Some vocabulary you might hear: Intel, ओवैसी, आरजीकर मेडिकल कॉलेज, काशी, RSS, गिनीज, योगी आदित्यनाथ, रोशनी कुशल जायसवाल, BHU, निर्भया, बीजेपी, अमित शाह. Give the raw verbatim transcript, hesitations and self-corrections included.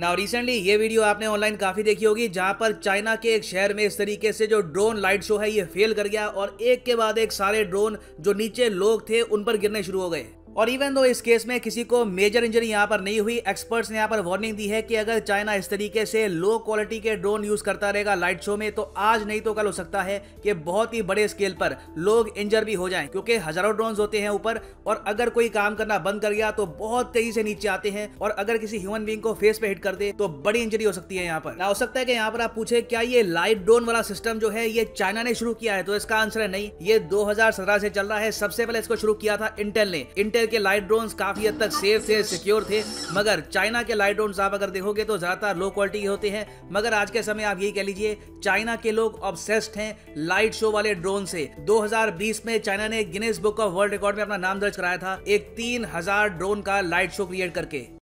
Now recently ये video आपने online काफ़ी देखी होगी जहाँ पर चाइना के एक शहर में इस तरीके से जो ड्रोन लाइट शो है ये फेल कर गया और एक के बाद एक सारे ड्रोन जो नीचे लोग थे उन पर गिरने शुरू हो गए। और इवन दो इस केस में किसी को मेजर इंजरी यहाँ पर नहीं हुई, एक्सपर्ट्स ने यहाँ पर वार्निंग दी है कि अगर चाइना इस तरीके से लो क्वालिटी के ड्रोन यूज़ करता रहेगा लाइट शो में तो आज नहीं तो कल हो सकता है कि बहुत ही बड़े स्केल पर लोग इंजर भी हो जाएं, क्योंकि हजारों ड्रोन्स होते हैं ऊपर और अगर कोई काम करना बंद कर गया तो बहुत तेजी से नीचे आते हैं और अगर किसी ह्यूमन बींग को फेस पे हिट कर दे तो बड़ी इंजरी हो सकती है यहाँ पर। ना हो सकता है कि यहाँ पर आप पूछे क्या ये लाइट ड्रोन वाला सिस्टम जो है ये चाइना ने शुरू किया है, तो इसका आंसर है नहीं, ये दो हजार सत्रह से चल रहा है। सबसे पहले इसको शुरू किया था इंटेल ने। इंटेल के लाइट ड्रोन्स काफी हद तक सेफ थे, सिक्योर थे, मगर चाइना के लाइट ड्रोन्स आप अगर देखोगे तो ज्यादातर लो क्वालिटी के होते हैं। मगर आज के समय आप यही कह लीजिए चाइना के लोग ऑब्सेस्ड हैं लाइट शो वाले ड्रोन से। दो हजार बीस में चाइना ने गिनीज book of world record में अपना नाम दर्ज कराया था एक तीन हजार ड्रोन का लाइट शो क्रिएट करके।